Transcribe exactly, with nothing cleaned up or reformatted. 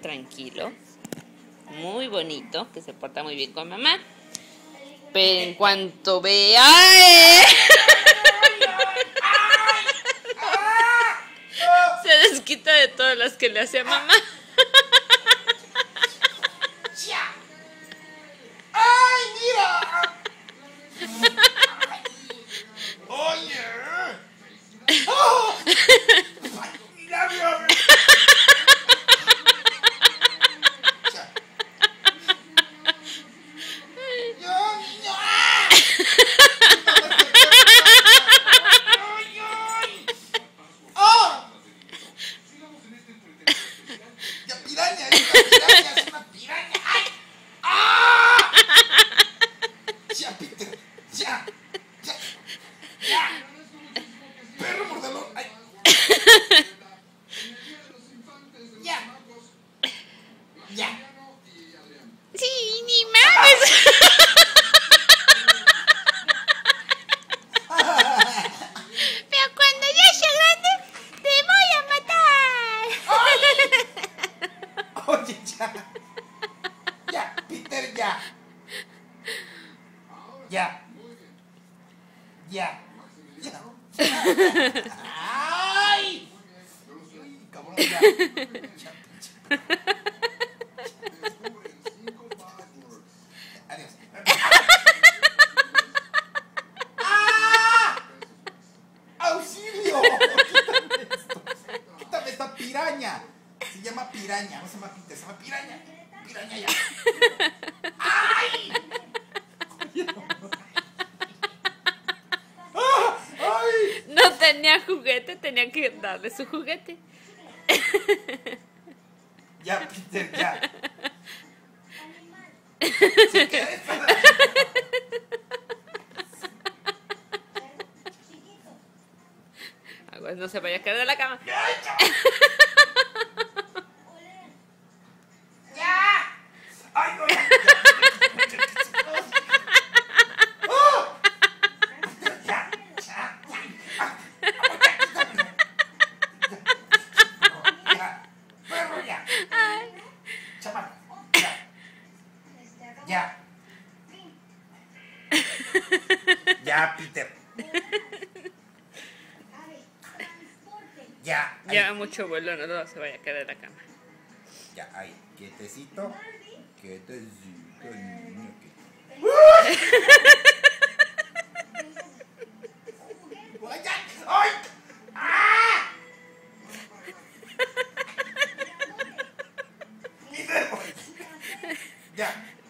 Tranquilo, muy bonito, que se porta muy bien con mamá, pero en cuanto vea ¡ay! Se desquita de todas las que le hace a mamá. Ya. Ya. Ya. ¡Ay! Cabrón, ya. Adiós. ¡Ah! ¡Auxilio! Quítame esto. Quítame esta piraña. Se llama piraña, no se llama pita, se llama piraña. Piraña ya. ¡Ay! No tenía juguete, tenía que darle su juguete. Ya, Peter, ya. ¿Sí quieres? Aguas, no se vaya a caer de la cama. Ya. Ya, Peter. Ya. Ahí. Ya, mucho vuelo, no, no se vaya a caer de la cama. Ya, ahí. Quietecito. Quietecito, niño. Ya.